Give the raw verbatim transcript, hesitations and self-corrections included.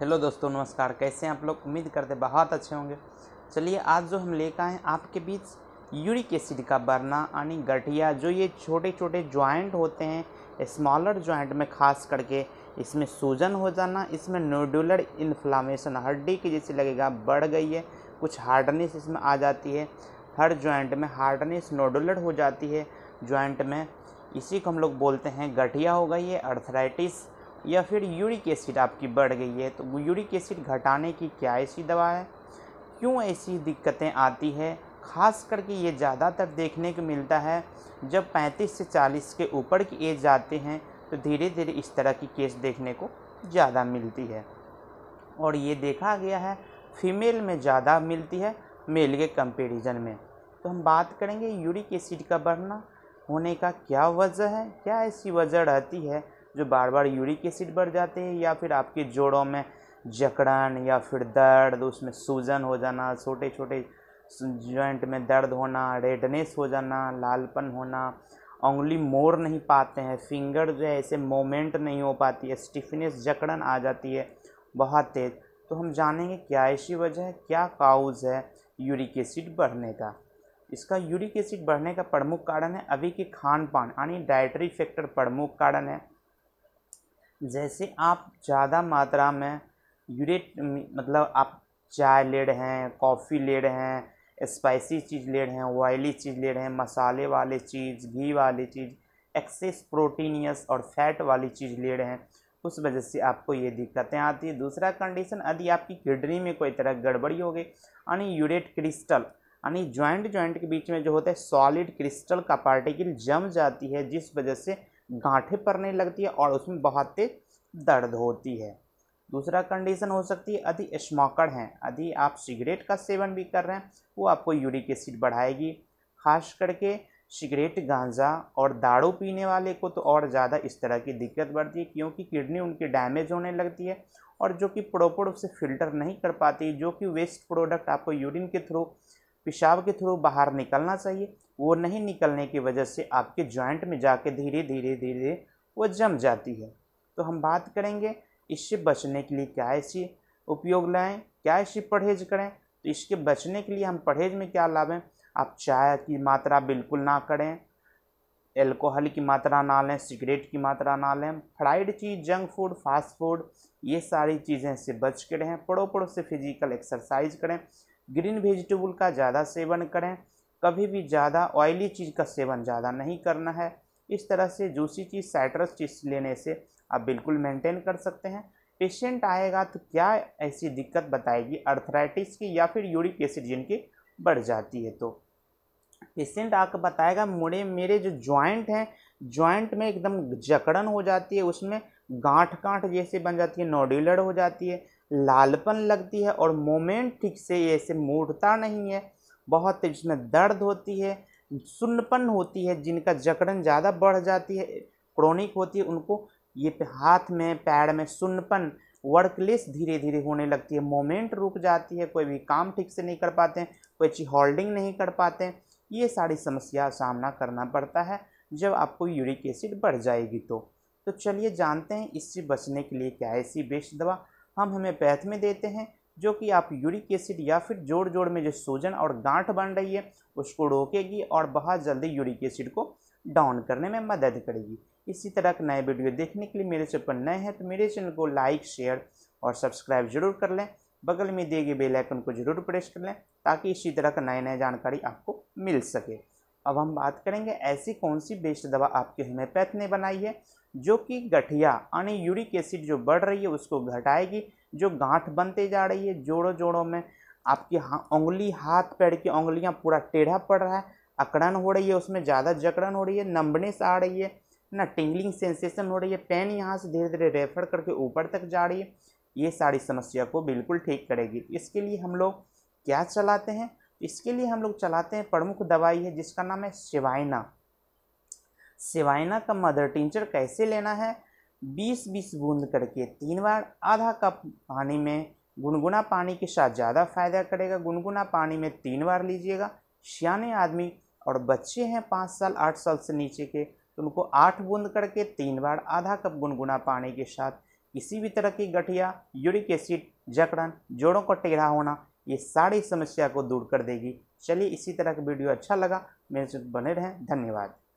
Hello दोस्तों, नमस्कार। कैसे हैं आप लोग? उम्मीद करते बहुत अच्छे होंगे। चलिए, आज जो हम लेकर आए हैं आपके बीच यूरिक एसिड का बरना यानी गठिया, जो ये छोटे छोटे जॉइंट होते हैं, स्मॉलर जॉइंट में खास करके इसमें सूजन हो जाना, इसमें नोडुलर इन्फ्लामेशन हड्डी की जैसी लगेगा बढ़ गई है, कुछ हार्डनेस इसमें आ जाती है, हर जॉइंट में हार्डनेस नोडुलर हो जाती है जॉइंट में, इसी को हम लोग बोलते हैं गठिया हो गई है, अर्थराइटिस या फिर यूरिक एसिड आपकी बढ़ गई है। तो यूरिक एसिड घटाने की क्या ऐसी दवा है, क्यों ऐसी दिक्कतें आती है? ख़ास करके ये ज़्यादातर देखने को मिलता है जब पैंतीस से चालीस के ऊपर की एज जाते हैं तो धीरे धीरे इस तरह की केस देखने को ज़्यादा मिलती है, और ये देखा गया है फीमेल में ज़्यादा मिलती है मेल के कंपेरिजन में। तो हम बात करेंगे यूरिक एसिड का बढ़ना होने का क्या वजह है, क्या ऐसी वजह रहती है जो बार बार यूरिक एसिड बढ़ जाते हैं, या फिर आपके जोड़ों में जकड़न या फिर दर्द, उसमें सूजन हो जाना, छोटे छोटे जॉइंट में दर्द होना, रेडनेस हो जाना, लालपन होना, उंगली मोड़ नहीं पाते हैं, फिंगर जो है ऐसे मोमेंट नहीं हो पाती है, स्टिफनेस जकड़न आ जाती है बहुत तेज़। तो हम जानेंगे क्या ऐसी वजह है, क्या काउज है यूरिक एसिड बढ़ने का। इसका यूरिक एसिड बढ़ने का प्रमुख कारण है अभी के खान पान यानी डाइटरी फैक्टर प्रमुख कारण है। जैसे आप ज़्यादा मात्रा में यूरेट मतलब आप चाय ले रहे हैं, कॉफ़ी ले रहे हैं, स्पाइसी चीज़ ले रहे हैं, ऑयली चीज़ ले रहे हैं, मसाले वाले चीज़, घी वाली चीज़, एक्सेस प्रोटीनियस और फैट वाली चीज़ ले रहे हैं, उस वजह से आपको ये दिक्कतें आती है। दूसरा कंडीशन, यदि आपकी किडनी में कोई तरह गड़बड़ी हो गई यानी यूरेट क्रिस्टल यानी जॉइंट जॉइंट के बीच में जो होता है सॉलिड क्रिस्टल का पार्टिकल जम जाती है, जिस वजह से गांठें पड़ने लगती है और उसमें बहुत तेज दर्द होती है। दूसरा कंडीशन हो सकती है यदि स्मोकर हैं, यदि आप सिगरेट का सेवन भी कर रहे हैं, वो आपको यूरिक एसिड बढ़ाएगी। खास करके सिगरेट, गांजा और दारू पीने वाले को तो और ज़्यादा इस तरह की दिक्कत बढ़ती है, क्योंकि किडनी उनकी डैमेज होने लगती है और जो कि प्रॉपर उससे फिल्टर नहीं कर पाती, जो कि वेस्ट प्रोडक्ट आपको यूरिन के थ्रू, पेशाब के थ्रू बाहर निकलना चाहिए, वो नहीं निकलने की वजह से आपके जॉइंट में जाके धीरे धीरे धीरे वो जम जाती है। तो हम बात करेंगे इससे बचने के लिए क्या ऐसी उपयोग लाएँ, क्या ऐसी परहेज करें। तो इसके बचने के लिए हम परहेज में क्या लाभें, आप चाय की मात्रा बिल्कुल ना करें, एल्कोहल की मात्रा ना लें, सिगरेट की मात्रा ना लें, फ्राइड चीज़, जंक फूड, फास्ट फूड, ये सारी चीज़ें से बच के रहें। पड़ो पड़ो से फिजिकल एक्सरसाइज करें, ग्रीन वेजिटेबल का ज़्यादा सेवन करें, कभी भी ज़्यादा ऑयली चीज़ का सेवन ज़्यादा नहीं करना है। इस तरह से जूसी चीज़, साइट्रस चीज़ लेने से आप बिल्कुल मेंटेन कर सकते हैं। पेशेंट आएगा तो क्या ऐसी दिक्कत बताएगी अर्थराइटिस की या फिर यूरिक एसिड जिनकी बढ़ जाती है, तो पेशेंट आकर बताएगा मुड़े मेरे जो जॉइंट हैं, जॉइंट में एकदम जकड़न हो जाती है, उसमें गांठ गांठ जैसे बन जाती है, नोडुलर हो जाती है, लालपन लगती है और मोमेंट ठीक से ऐसे मुड़ता नहीं है, बहुत तेज में दर्द होती है, सुन्नपन होती है। जिनका जकड़न ज़्यादा बढ़ जाती है, क्रोनिक होती है, उनको ये हाथ में, पैर में सुन्नपन, वर्कलेस धीरे धीरे होने लगती है, मोमेंट रुक जाती है, कोई भी काम ठीक से नहीं कर पाते हैं, कोई चीज़ होल्डिंग नहीं कर पाते हैं, ये सारी समस्या सामना करना पड़ता है जब आपको यूरिक एसिड बढ़ जाएगी। तो तो चलिए जानते हैं इससे बचने के लिए क्या ऐसी बेस्ट दवा हम होम्योपैथ में देते हैं, जो कि आप यूरिक एसिड या फिर जोड़ जोड़ में जो सूजन और गांठ बन रही है उसको रोकेगी और बहुत जल्दी यूरिक एसिड को डाउन करने में मदद करेगी। इसी तरह के नए वीडियो देखने के लिए मेरे चैनल पर नए हैं तो मेरे चैनल को लाइक, शेयर और सब्सक्राइब जरूर कर लें, बगल में दिए गए बेल आइकन को जरूर प्रेस कर लें ताकि इसी तरह का नए नए जानकारी आपको मिल सके। अब हम बात करेंगे ऐसी कौन सी बेस्ट दवा आपके होम्योपैथ ने बनाई है जो कि गठिया यानी यूरिक एसिड जो बढ़ रही है उसको घटाएगी, जो गांठ बनते जा रही है जोड़ों जोड़ों में, आपकी उंगली, हाथ पैर की उंगलियां पूरा टेढ़ा पड़ रहा है, अकड़न हो रही है, उसमें ज़्यादा जकड़न हो रही है, नंबनेस आ रही है ना, टिंगलिंग सेंसेशन हो रही है, पेन यहाँ से धीरे धीरे रेफर करके ऊपर तक जा रही है, ये सारी समस्या को बिल्कुल ठीक करेगी। इसके लिए हम लोग क्या चलाते हैं, इसके लिए हम लोग चलाते हैं प्रमुख दवाई है जिसका नाम है सेवाइना। सेवाइना का मदर टिंचर कैसे लेना है, बीस बीस बूंद करके तीन बार आधा कप पानी में गुनगुना पानी के साथ ज़्यादा फायदा करेगा। गुनगुना पानी में तीन बार लीजिएगा। सियाने आदमी और बच्चे हैं पाँच साल आठ साल से नीचे के, तो उनको आठ बूंद करके तीन बार आधा कप गुनगुना पानी के साथ किसी भी तरह की गठिया, यूरिक एसिड, जकड़न, जोड़ों का टेढ़ा होना, ये सारी समस्या को दूर कर देगी। चलिए, इसी तरह का वीडियो अच्छा लगा मेरे से बने रहें। धन्यवाद।